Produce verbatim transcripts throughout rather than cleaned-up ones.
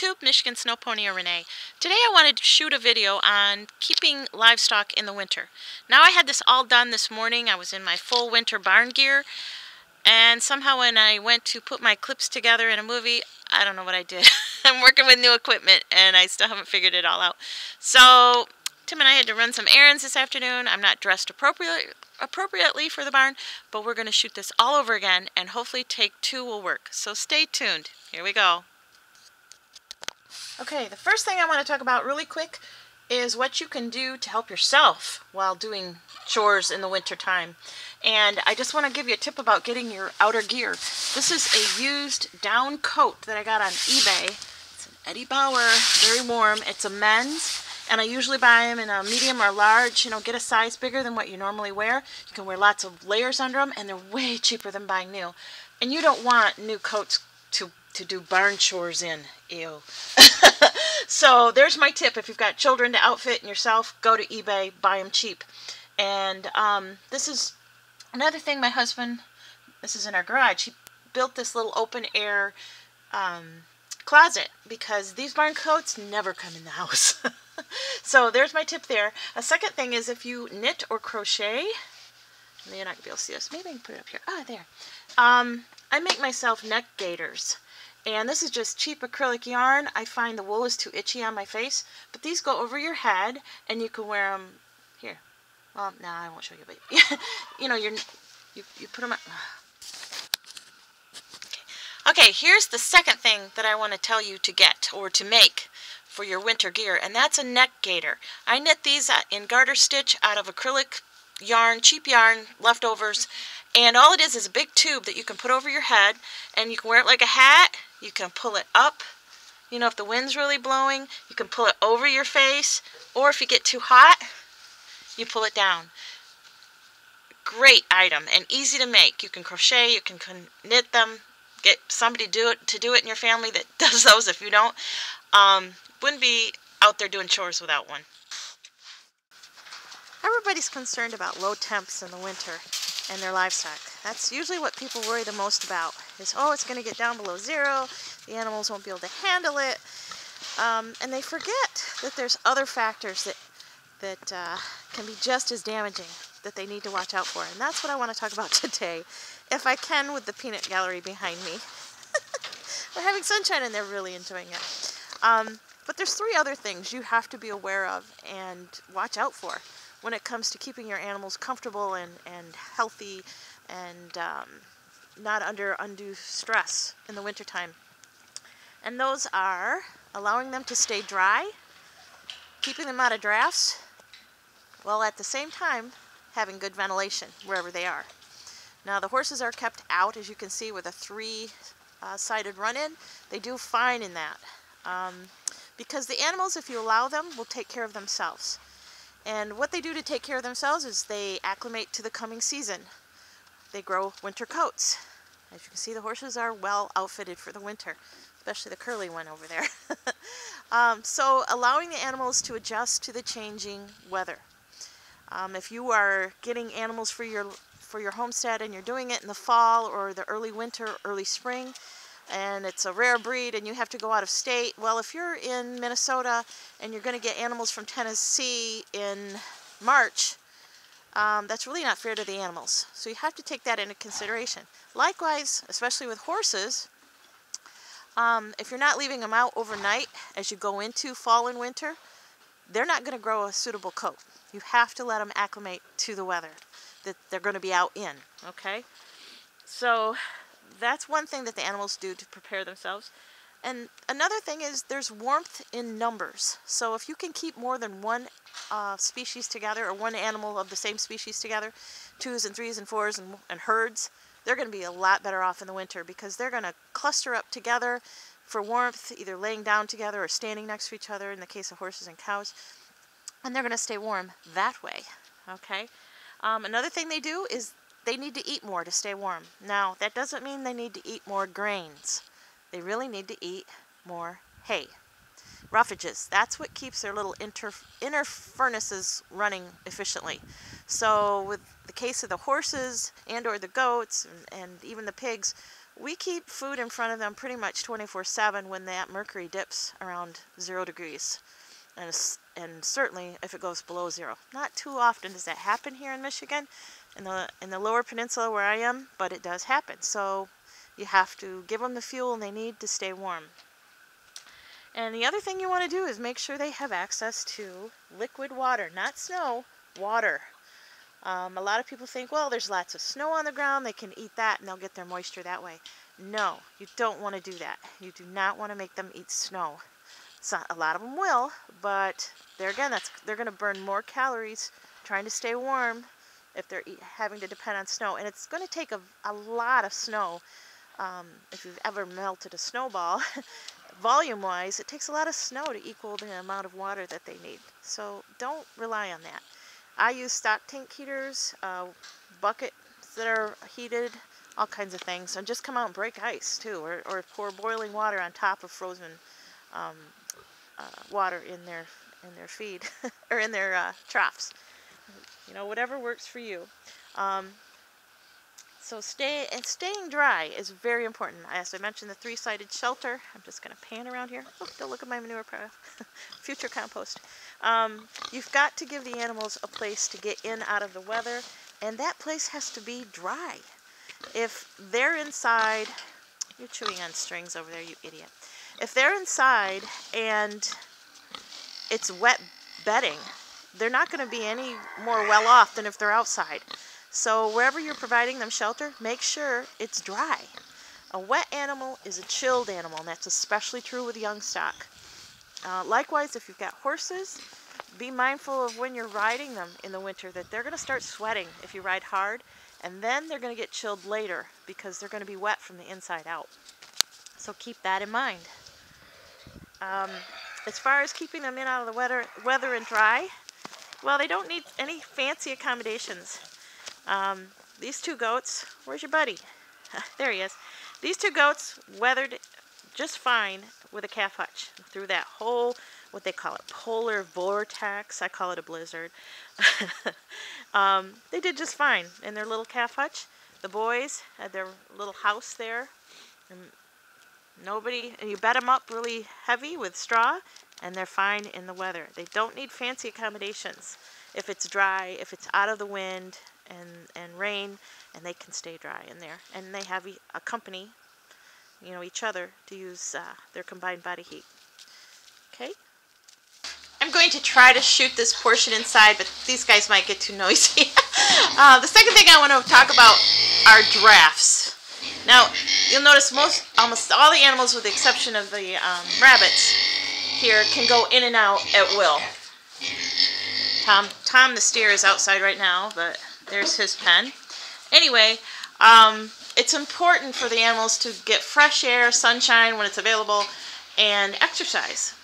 YouTube, Michigan Snow Pony or Renee. Today I wanted to shoot a video on keeping livestock in the winter. Now I had this all done this morning. I was in my full winter barn gear, and somehow when I went to put my clips together in a movie, I don't know what I did. I'm working with new equipment and I still haven't figured it all out. So Tim and I had to run some errands this afternoon. I'm not dressed appropriately appropriately for the barn, but we're going to shoot this all over again, and hopefully take two will work. So stay tuned. Here we go. Okay, the first thing I want to talk about really quick is what you can do to help yourself while doing chores in the winter time. And I just want to give you a tip about getting your outer gear. This is a used down coat that I got on eBay. It's an Eddie Bauer, very warm. It's a men's. And I usually buy them in a medium or large, you know, get a size bigger than what you normally wear. You can wear lots of layers under them, and they're way cheaper than buying new. And you don't want new coats to, to do barn chores in. Ew. So there's my tip. If you've got children to outfit and yourself, go to eBay, buy them cheap. And um, this is another thing my husband, this is in our garage, he built this little open air um, closet because these barn coats never come in the house. So there's my tip there. A second thing is if you knit or crochet, you're not going to be able to see this. Maybe I can put it up here. Ah, there. Um, I make myself neck gaiters. And this is just cheap acrylic yarn. I find the wool is too itchy on my face. But these go over your head, and you can wear them here. Well, no, nah, I won't show you. But, you know, you're, you, you put them on. Okay. Okay, here's the second thing that I want to tell you to get or to make for your winter gear, and that's a neck gaiter. I knit these in garter stitch out of acrylic yarn, cheap yarn, leftovers, and all it is is a big tube that you can put over your head, and you can wear it like a hat. You can pull it up, you know, if the wind's really blowing, you can pull it over your face, or if you get too hot, you pull it down. Great item and easy to make. You can crochet, you can knit them, get somebody to do it, to do it in your family that does those if you don't. Um, wouldn't be out there doing chores without one. Everybody's concerned about low temps in the winter and their livestock. That's usually what people worry the most about is, oh, it's going to get down below zero, the animals won't be able to handle it, um, and they forget that there's other factors that, that uh, can be just as damaging that they need to watch out for, and that's what I want to talk about today, if I can, with the peanut gallery behind me. We're having sunshine and they're really enjoying it. Um, but there's three other things you have to be aware of and watch out for when it comes to keeping your animals comfortable and, and healthy and um, not under undue stress in the wintertime. And those are allowing them to stay dry, keeping them out of drafts, while at the same time having good ventilation wherever they are. Now the horses are kept out, as you can see, with a three-sided uh, run-in. They do fine in that. Um, because the animals, if you allow them, will take care of themselves. And what they do to take care of themselves is they acclimate to the coming season. They grow winter coats. As you can see, the horses are well outfitted for the winter, especially the curly one over there. um, so allowing the animals to adjust to the changing weather. Um, if you are getting animals for your, for your homestead and you're doing it in the fall or the early winter, early spring, and it's a rare breed and you have to go out of state, well, if you're in Minnesota and you're going to get animals from Tennessee in March, um, that's really not fair to the animals. So you have to take that into consideration. Likewise, especially with horses, um, if you're not leaving them out overnight as you go into fall and winter, they're not going to grow a suitable coat. You have to let them acclimate to the weather that they're going to be out in, okay? So that's one thing that the animals do to prepare themselves. And another thing is there's warmth in numbers. So if you can keep more than one uh, species together or one animal of the same species together, twos and threes and fours and, and herds, they're going to be a lot better off in the winter because they're going to cluster up together for warmth, either laying down together or standing next to each other in the case of horses and cows. And they're going to stay warm that way, okay? Um, another thing they do is they need to eat more to stay warm. Now, that doesn't mean they need to eat more grains. They really need to eat more hay. Roughages, that's what keeps their little inter, inner furnaces running efficiently. So with the case of the horses and or the goats and, and even the pigs, We keep food in front of them pretty much twenty-four seven when that mercury dips around zero degrees. And, and certainly if it goes below zero. Not too often does that happen here in Michigan, in the, in the lower peninsula where I am, but it does happen. So you have to give them the fuel they need to stay warm. And the other thing you want to do is make sure they have access to liquid water, not snow, water. Um, a lot of people think, well, there's lots of snow on the ground, they can eat that and they'll get their moisture that way. No, you don't want to do that. You do not want to make them eat snow. So a lot of them will, but there again, that's, they're going to burn more calories trying to stay warm if they're eat, having to depend on snow. And it's going to take a, a lot of snow. Um, if you've ever melted a snowball, volume-wise, it takes a lot of snow to equal the amount of water that they need. So don't rely on that. I use stock tank heaters, uh, buckets that are heated, all kinds of things. And just come out and break ice, too, or, or pour boiling water on top of frozen um, uh, water in their, in their feed, or in their uh, troughs. You know, whatever works for you. Um, So stay, and staying dry is very important. As I mentioned, the three-sided shelter. I'm just going to pan around here. Oh, don't look at my manure pile. Future compost. Um, you've got to give the animals a place to get in out of the weather, and that place has to be dry. If they're inside, you're chewing on strings over there, you idiot. If they're inside and it's wet bedding, they're not going to be any more well off than if they're outside. So wherever you're providing them shelter, make sure it's dry. A wet animal is a chilled animal, and that's especially true with young stock. Uh, likewise, if you've got horses, be mindful of when you're riding them in the winter that they're going to start sweating if you ride hard, and then they're going to get chilled later because they're going to be wet from the inside out. So keep that in mind. Um, as far as keeping them in out of the weather, weather and dry, well, they don't need any fancy accommodations. Um, these two goats, where's your buddy? There he is. These two goats weathered just fine with a calf hutch through that whole, what they call it, polar vortex. I call it a blizzard. um, they did just fine in their little calf hutch. The boys had their little house there. And nobody, and you bed them up really heavy with straw, and they're fine in the weather. They don't need fancy accommodations. If it's dry, if it's out of the wind, And, and rain, and they can stay dry in there. And they have a company, you know, each other to use uh, their combined body heat. Okay? I'm going to try to shoot this portion inside, but these guys might get too noisy. uh, the second thing I want to talk about are drafts. Now, you'll notice most, almost all the animals, with the exception of the um, rabbits here, can go in and out at will. Tom, Tom the steer is outside right now, but there's his pen. Anyway, um, it's important for the animals to get fresh air, sunshine when it's available, and exercise.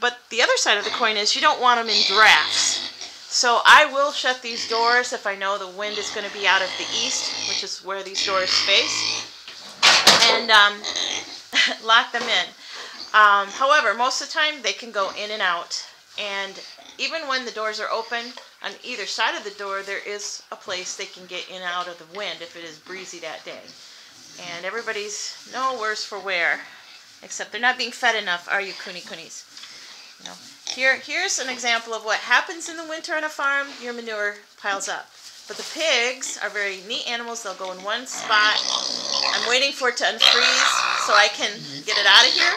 But the other side of the coin is you don't want them in drafts. So I will shut these doors if I know the wind is going to be out of the east, which is where these doors face, and um, lock them in. Um, however, most of the time they can go in and out, and even when the doors are open, on either side of the door, there is a place they can get in and out of the wind if it is breezy that day. And everybody's no worse for wear, except they're not being fed enough, are you, Cooney Coonies? You know, here, here's an example of what happens in the winter on a farm. Your manure piles up. But the pigs are very neat animals. They'll go in one spot. I'm waiting for it to unfreeze so I can get it out of here.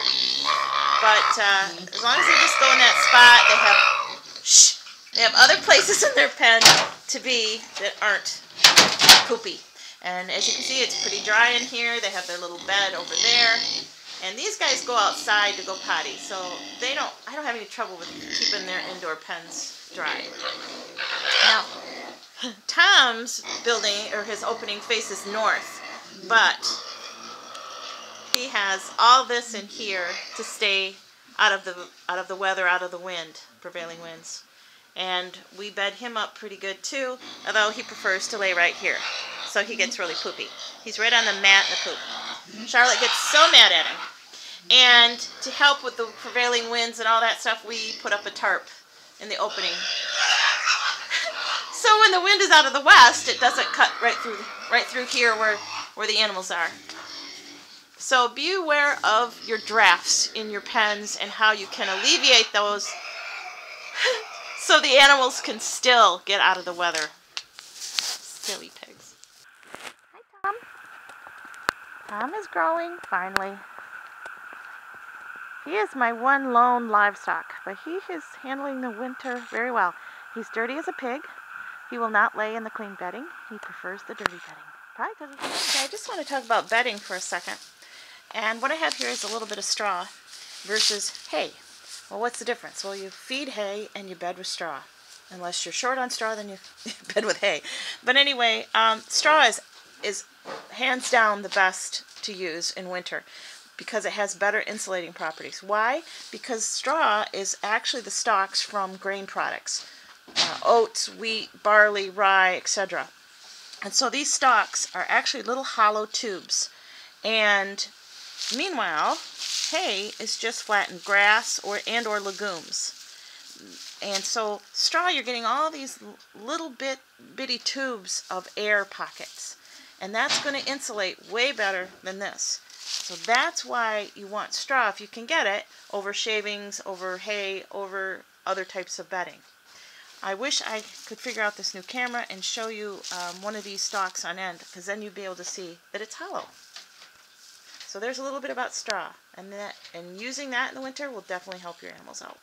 But uh, as long as they just go in that spot, they have... Shh! They have other places in their pen to be that aren't poopy. And as you can see, it's pretty dry in here. They have their little bed over there. And these guys go outside to go potty, so they don't, I don't have any trouble with keeping their indoor pens dry. Now, Tom's building, or his opening, faces north, but he has all this in here to stay out of the, out of the weather, out of the wind, prevailing winds. And we bed him up pretty good too, although he prefers to lay right here. So he gets really poopy. He's right on the mat in the poop. Charlotte gets so mad at him. And to help with the prevailing winds and all that stuff, we put up a tarp in the opening. So when the wind is out of the west, it doesn't cut right through right through here where, where the animals are. So be aware of your drafts in your pens and how you can alleviate those so the animals can still get out of the weather. Silly pigs. Hi, Tom. Tom is growing, finally. He is my one lone livestock, but he is handling the winter very well. He's dirty as a pig. He will not lay in the clean bedding. He prefers the dirty bedding. Probably doesn't. Okay, I just want to talk about bedding for a second. And what I have here is a little bit of straw versus hay. Well, what's the difference? Well, you feed hay and you bed with straw. Unless you're short on straw, then you bed with hay. But anyway, um, straw is, is hands down the best to use in winter, because it has better insulating properties. Why? Because straw is actually the stalks from grain products. Uh, oats, wheat, barley, rye, et cetera. And so these stalks are actually little hollow tubes. And meanwhile, hay is just flattened grass or and or legumes. And so straw, you're getting all these little bit bitty tubes of air pockets. And that's going to insulate way better than this. So that's why you want straw, if you can get it, over shavings, over hay, over other types of bedding. I wish I could figure out this new camera and show you um, one of these stalks on end, because then you'd be able to see that it's hollow. So there's a little bit about straw, and that, and using that in the winter will definitely help your animals out.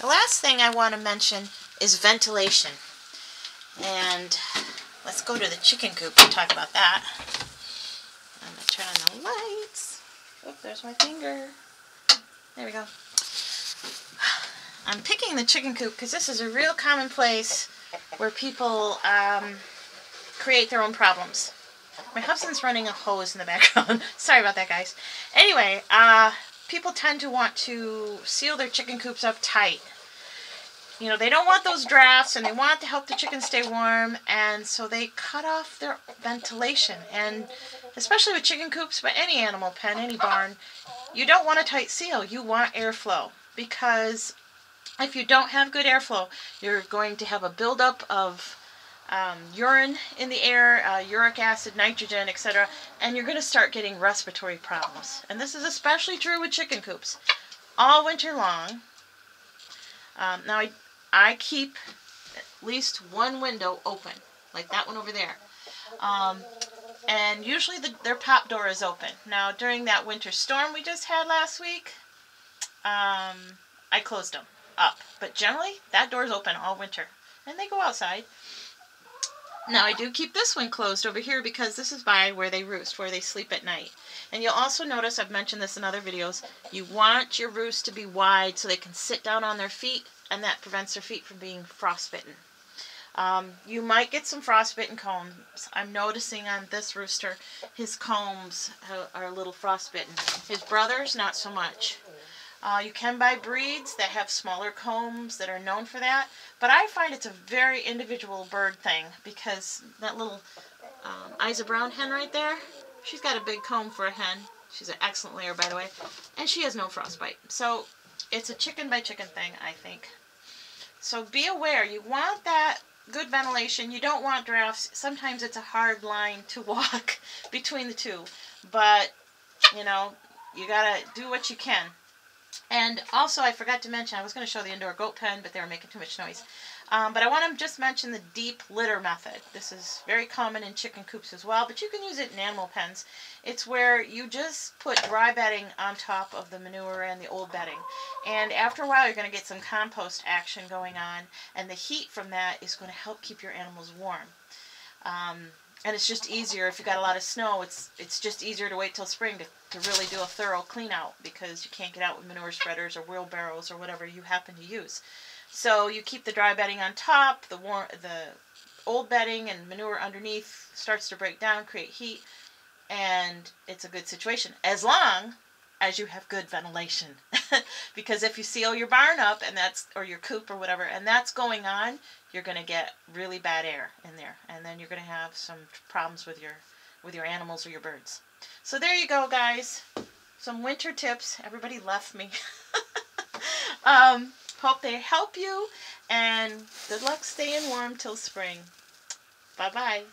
The last thing I want to mention is ventilation. And let's go to the chicken coop and talk about that. I'm going to turn on the lights. Oop, there's my finger. There we go. I'm picking the chicken coop because this is a real common place where people um, create their own problems. My husband's running a hose in the background. Sorry about that, guys. Anyway, uh, people tend to want to seal their chicken coops up tight. You know, they don't want those drafts, and they want to help the chickens stay warm, and so they cut off their ventilation. And especially with chicken coops, but any animal pen, any barn, you don't want a tight seal. You want airflow, because if you don't have good airflow, you're going to have a buildup of um, urine in the air, uh, uric acid, nitrogen, et cetera, and you're going to start getting respiratory problems. And this is especially true with chicken coops all winter long. Um, now, I I keep at least one window open, like that one over there. Um, and usually the, their pop door is open. Now, during that winter storm we just had last week, um, I closed them up. But generally, that door is open all winter, and they go outside. Now, I do keep this one closed over here because this is by where they roost, where they sleep at night. And you'll also notice, I've mentioned this in other videos, you want your roost to be wide so they can sit down on their feet, and that prevents their feet from being frostbitten. Um, you might get some frostbitten combs. I'm noticing on this rooster, his combs are a little frostbitten. His brother's, not so much. Uh, you can buy breeds that have smaller combs that are known for that, but I find it's a very individual bird thing, because that little um, Isa Brown hen right there, she's got a big comb for a hen. She's an excellent layer, by the way, and she has no frostbite. So it's a chicken by chicken thing, I think. So be aware, you want that good ventilation. You don't want drafts. Sometimes it's a hard line to walk between the two, but you know, you gotta do what you can. And also, I forgot to mention, I was going to show the indoor goat pen, but they were making too much noise. Um, but I want to just mention the deep litter method. This is very common in chicken coops as well, but you can use it in animal pens. It's where you just put dry bedding on top of the manure and the old bedding. And after a while, you're going to get some compost action going on, and the heat from that is going to help keep your animals warm. Um, and it's just easier, if you got a lot of snow, it's it's just easier to wait till spring to, to really do a thorough clean out, because you can't get out with manure spreaders or wheelbarrows or whatever you happen to use. So you keep the dry bedding on top, the warm, the old bedding and manure underneath starts to break down, create heat, and it's a good situation, as long as you have good ventilation. Because if you seal your barn up, and that's, or your coop or whatever, and that's going on, you're going to get really bad air in there, and then you're going to have some problems with your with your animals or your birds. So there you go, guys. Some winter tips. Everybody left me. um, Hope they help you, and good luck staying warm till spring. Bye-bye.